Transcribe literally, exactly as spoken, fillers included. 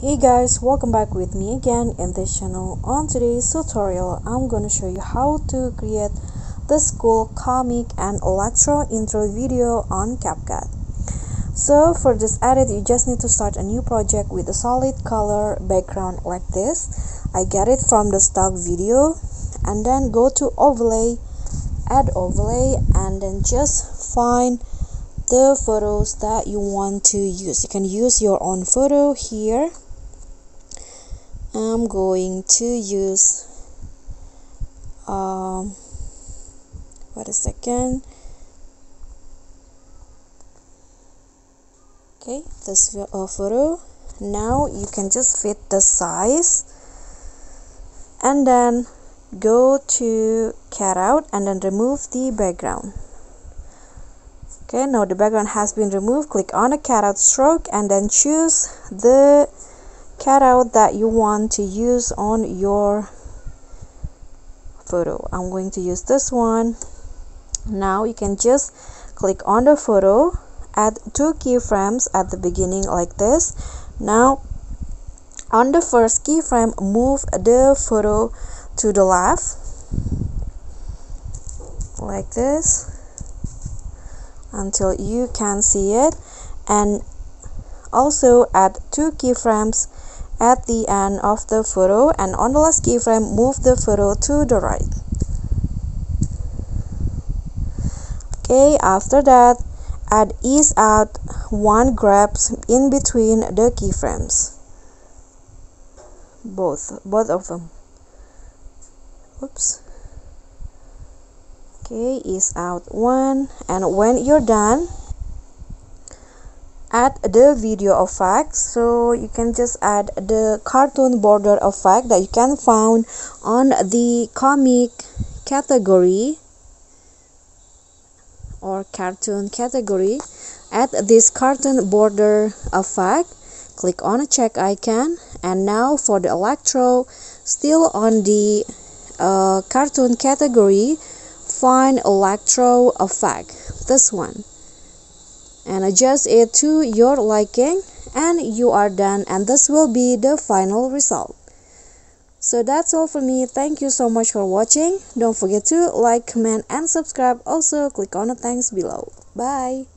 Hey guys, welcome back with me again in this channel. On today's tutorial, I'm gonna show you how to create this cool comic and electro intro video on CapCut. So for this edit, you just need to start a new project with a solid color background like this. I get it from the stock video, and then go to overlay, add overlay, and then just find the photos that you want to use. You can use your own photo here. I'm going to use um wait a second. Okay, this uh, photo. Now you can just fit the size and then go to cut out and then remove the background. Okay, now the background has been removed. Click on the cutout stroke and then choose the cutout that you want to use on your photo. I'm going to use this one. Now you can just click on the photo, add two keyframes at the beginning like this. Now on the first keyframe, move the photo to the left like this until you can see it, and also add two keyframes at the end of the photo, and on the last keyframe move the photo to the right. Okay, after that add ease out one grab in between the keyframes, both both of them. Oops. Okay, ease out one, and when you're done, add the video effect. So you can just add the cartoon border effect that you can find on the comic category or cartoon category. Add this cartoon border effect. Click on a check icon, and now for the electro, still on the uh, cartoon category, find electro effect, this one, and adjust it to your liking, and you are done, and this will be the final result. So that's all for me. Thank you so much for watching. Don't forget to like, comment, and subscribe. Also click on the thanks below. Bye.